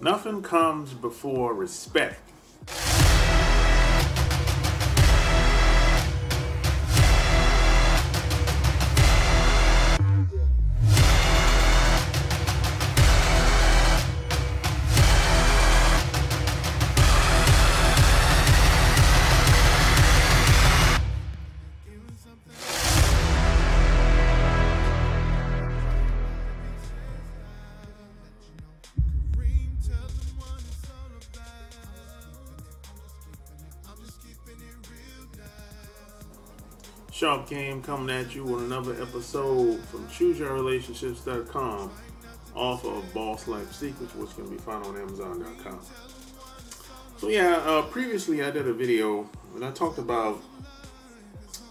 Nothing comes before respect. Sharp Game coming at you with another episode from ChooseYourRelationships.com off of Boss Life Secrets, which can be found on Amazon.com. So yeah, previously I did a video and I talked about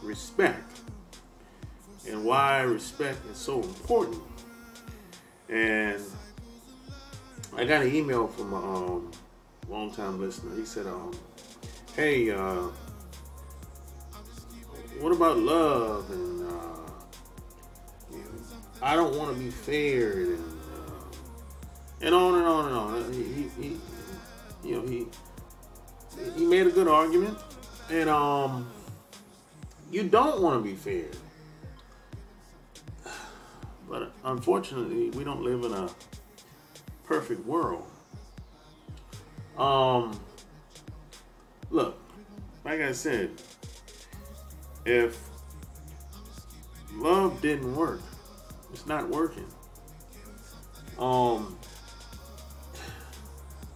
respect and why respect is so important. And I got an email from a long-time listener. He said, hey, what about love? And you know, I don't want to be fair, and on and on and on. He made a good argument, and you don't want to be fair, but unfortunately, we don't live in a perfect world. Look, like I said. If love didn't work, it's not working.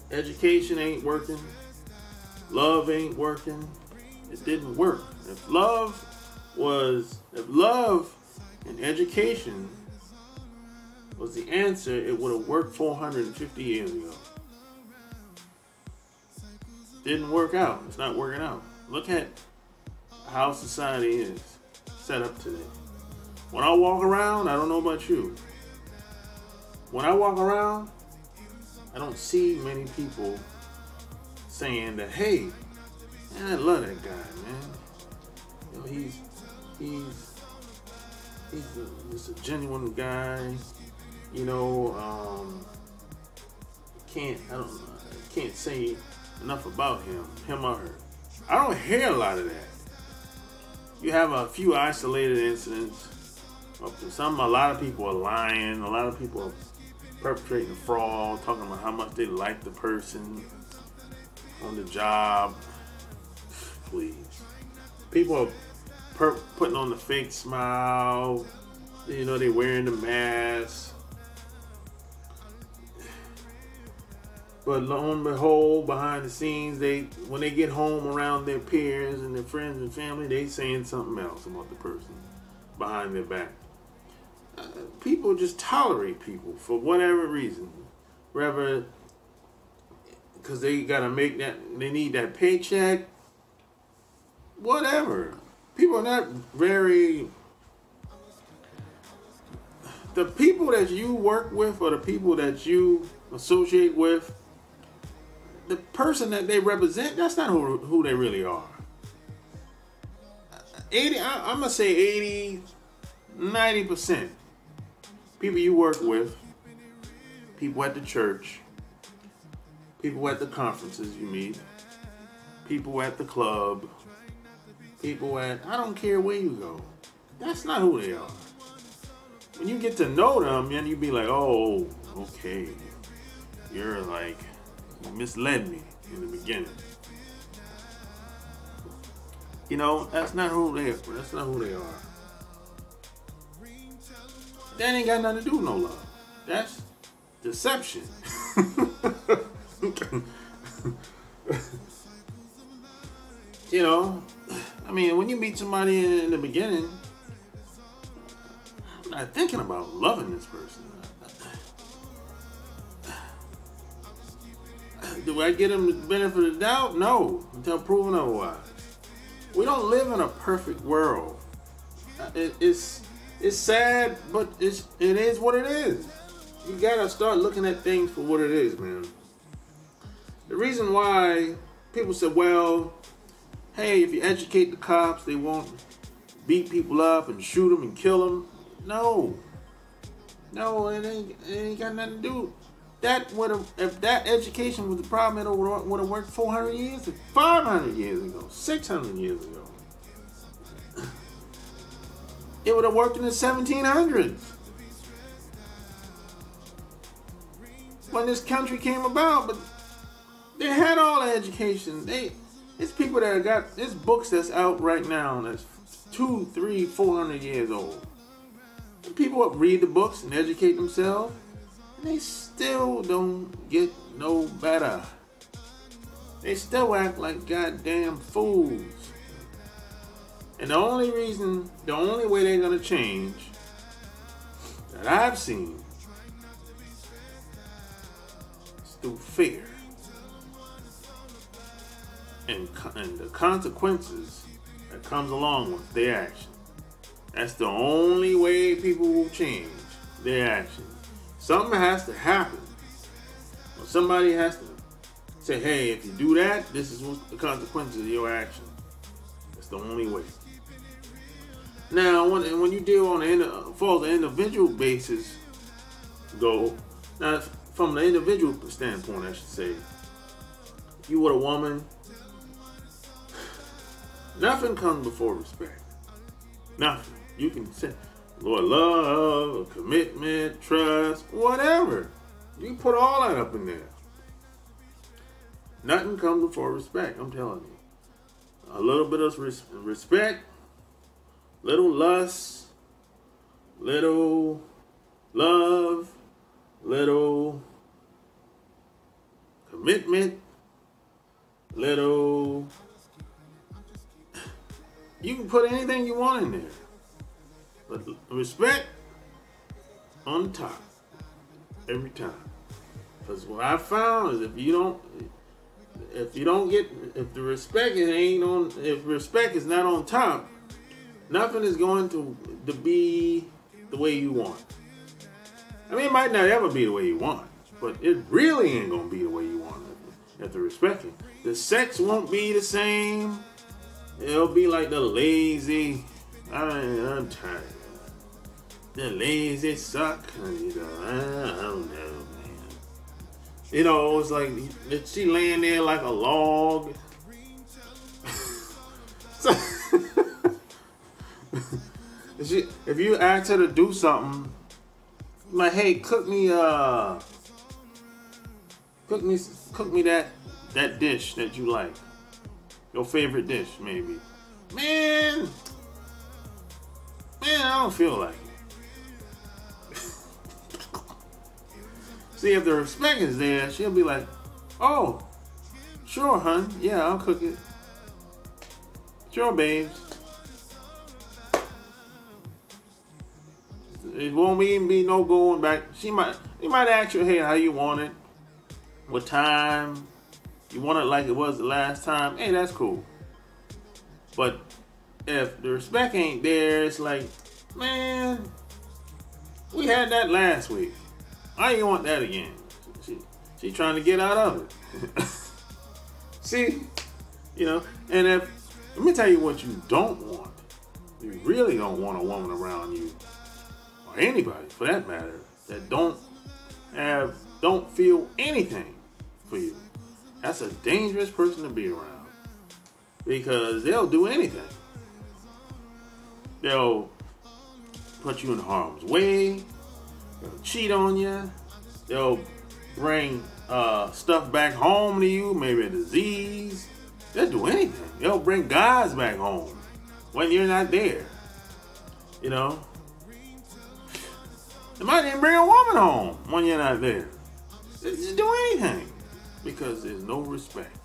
Education ain't working. Love ain't working. It didn't work. If love and education was the answer, it would have worked 450 years ago. Didn't work out. It's not working out. Look at how society is set up today. When I walk around, I don't know about you. When I walk around, I don't see many people saying that, hey, man, I love that guy, man. You know, he's a genuine guy. You know, I can't say enough about him or her. I don't hear a lot of that. You have a few isolated incidents. A lot of people are lying. A lot of people are perpetrating fraud, talking about how much they like the person on the job. Please. People are putting on the fake smile. You know, they're wearing the mask. But lo and behold, behind the scenes, when they get home around their peers and their friends and family, they saying something else about the person behind their back. People just tolerate people for whatever reason, rather because they gotta they need that paycheck. Whatever. People are not very. The people that you work with or the people that you associate with. The person that they represent, that's not who they really are. I'm going to say 90% people you work with, people at the church, people at the conferences you meet, people at the club, people at, I don't care where you go, that's not who they are. When you get to know them, then you be like, oh, okay, you're like, you misled me in the beginning. You know, that's not who they are. That's not who they are. That ain't got nothing to do with no love. That's deception. You know, I mean, when you meet somebody in the beginning, I'm not thinking about loving this person. Do I get him the benefit of the doubt? No, until proven otherwise. We don't live in a perfect world. It's sad, but it is what it is. You gotta start looking at things for what it is, man. The reason why people say, well, hey, if you educate the cops, they won't beat people up and shoot them and kill them. No, it ain't got nothing to do if that education was the problem, it would have worked 400 years, 500 years ago, 600 years ago. It would have worked in the 1700s. When this country came about, but they had all the education. It's people that got, there's books that's out right now that's 200, 300, 400 years old. And people read the books and educate themselves, and they still don't get no better. They still act like goddamn fools. And the only reason, the only way they're going to change, that I've seen, is through fear. And the consequences that comes along with their action. That's the only way people will change their action. Something has to happen. Or somebody has to say, hey, if you do that, this is what the consequences of your action. It's the only way. Now, when you deal on the individual basis, go now from the individual standpoint, I should say, if you were a woman, nothing comes before respect. Nothing. You can say, Lord, love, commitment, trust, whatever. You put all that up in there. Nothing comes before respect. I'm telling you, a little bit of respect. Little lust, little love, little commitment, little... You can put anything you want in there. But respect on top every time. Because what I found is if respect is not on top, nothing is going to be the way you want. I mean, it might not ever be the way you want, but it really ain't going to be the way you want it if you respect it. The sex won't be the same. It'll be like the lazy, I'm tired. The lazy suck. I don't know, man. You know, it's like, she laying there like a log. So, if you ask her to do something, like, hey, cook me that dish that you like, your favorite dish, maybe. Man, I don't feel like it. See, if the respect is there, she'll be like, oh, sure, hun, yeah, I'll cook it. Sure, babes. It won't even be no going back. You might ask you, hey, how you want it? What time? You want it like it was the last time? Hey, that's cool. But if the respect ain't there, it's like, man, we had that last week. I ain't want that again. She trying to get out of it. See? You know, and let me tell you what you don't want. You really don't want a woman around you, or anybody for that matter, that don't feel anything for you. That's a dangerous person to be around, because they'll do anything. They'll put you in harm's way. They'll cheat on you. They'll bring stuff back home to you, maybe a disease. They'll do anything. They'll bring guys back home when you're not there, you know. They might even bring a woman home when you're not there. They just do anything because there's no respect.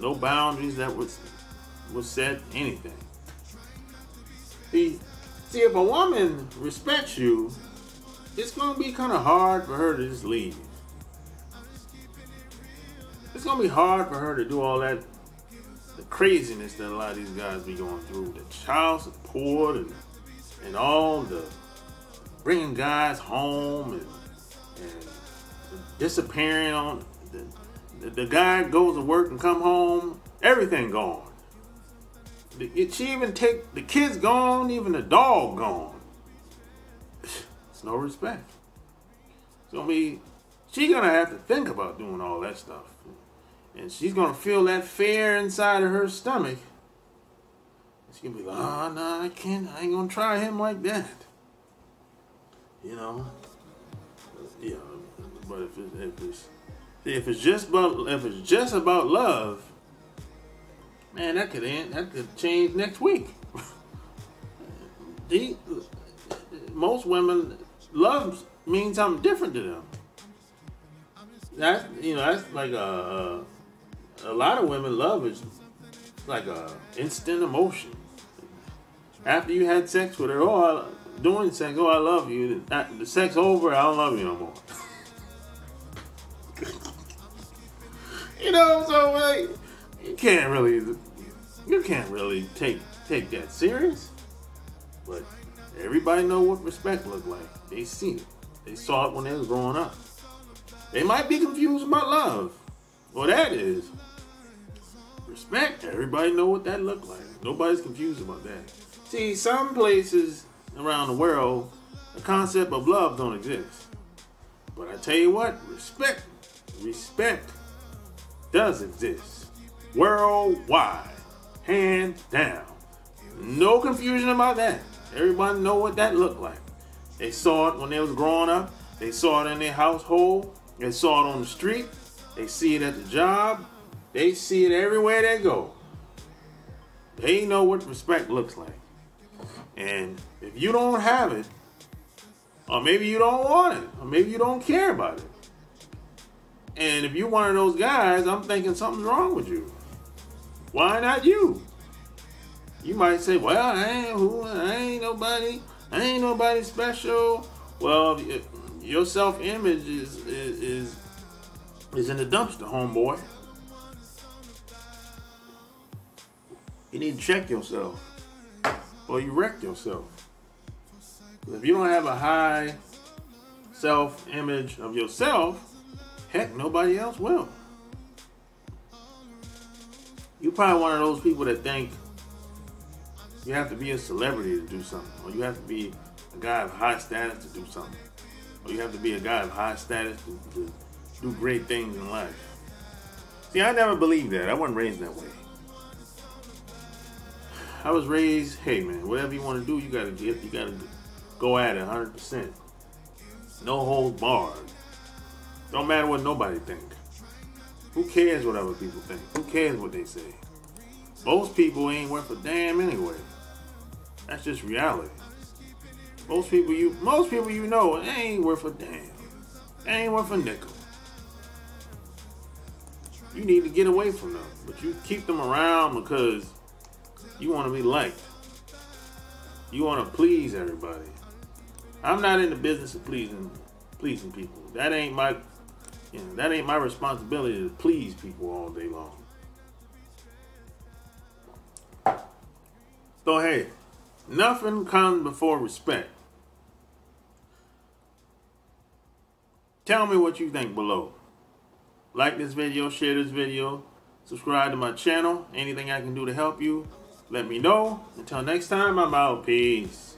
No boundaries that was set, anything. See, if a woman respects you, it's going to be kind of hard for her to just leave. It's going to be hard for her to do all that, the craziness that a lot of these guys be going through. The child support and all the... bringing guys home and disappearing on the guy goes to work and come home, everything gone. She even take the kids gone, even the dog gone. It's no respect. It's gonna be she's going to have to think about doing all that stuff. And she's going to feel that fear inside of her stomach. She's going to be like, oh, no, I can't. I ain't going to try him like that. You know? Yeah. But if it's just about love, man, that could change next week. Most women, love means something different to them. That's like a lot of women, love is like a instant emotion. After you had sex with her, oh, I love you. The sex over, I don't love you no more. You know, so like, you can't really take that serious. But everybody know what respect look like. They see it. They saw it when they was growing up. They might be confused about love. Well, that is respect. Everybody know what that look like. Nobody's confused about that. See, some places around the world, the concept of love don't exist. But I tell you what, respect does exist worldwide, hands down. No confusion about that. Everybody know what that looked like. They saw it when they was growing up. They saw it in their household. They saw it on the street. They see it at the job. They see it everywhere they go. They know what respect looks like. And if you don't have it, or maybe you don't want it, or maybe you don't care about it, and if you're one of those guys, I'm thinking something's wrong with you. Why not you? You might say, well, I ain't nobody special. Well, your self-image is in the dumpster, homeboy. You need to check yourself, or you wreck yourself. If you don't have a high self-image of yourself, heck, nobody else will. You're probably one of those people that think you have to be a celebrity to do something, or you have to be a guy of high status to do something, or you have to be a guy of high status to do great things in life. See, I never believed that. I wasn't raised that way. I was raised, hey man, whatever you want to do, you gotta go at it 100%. No holds barred. Don't matter what nobody think. Who cares what other people think? Who cares what they say? Most people ain't worth a damn anyway. That's just reality. Most people you know ain't worth a damn. Ain't worth a nickel. You need to get away from them, but you keep them around because you want to be liked. You want to please everybody. I'm not in the business of pleasing people. That ain't my that ain't my responsibility to please people all day long. So hey, nothing comes before respect. Tell me what you think below. Like this video, share this video, subscribe to my channel. Anything I can do to help you, let me know. Until next time, I'm out. Peace.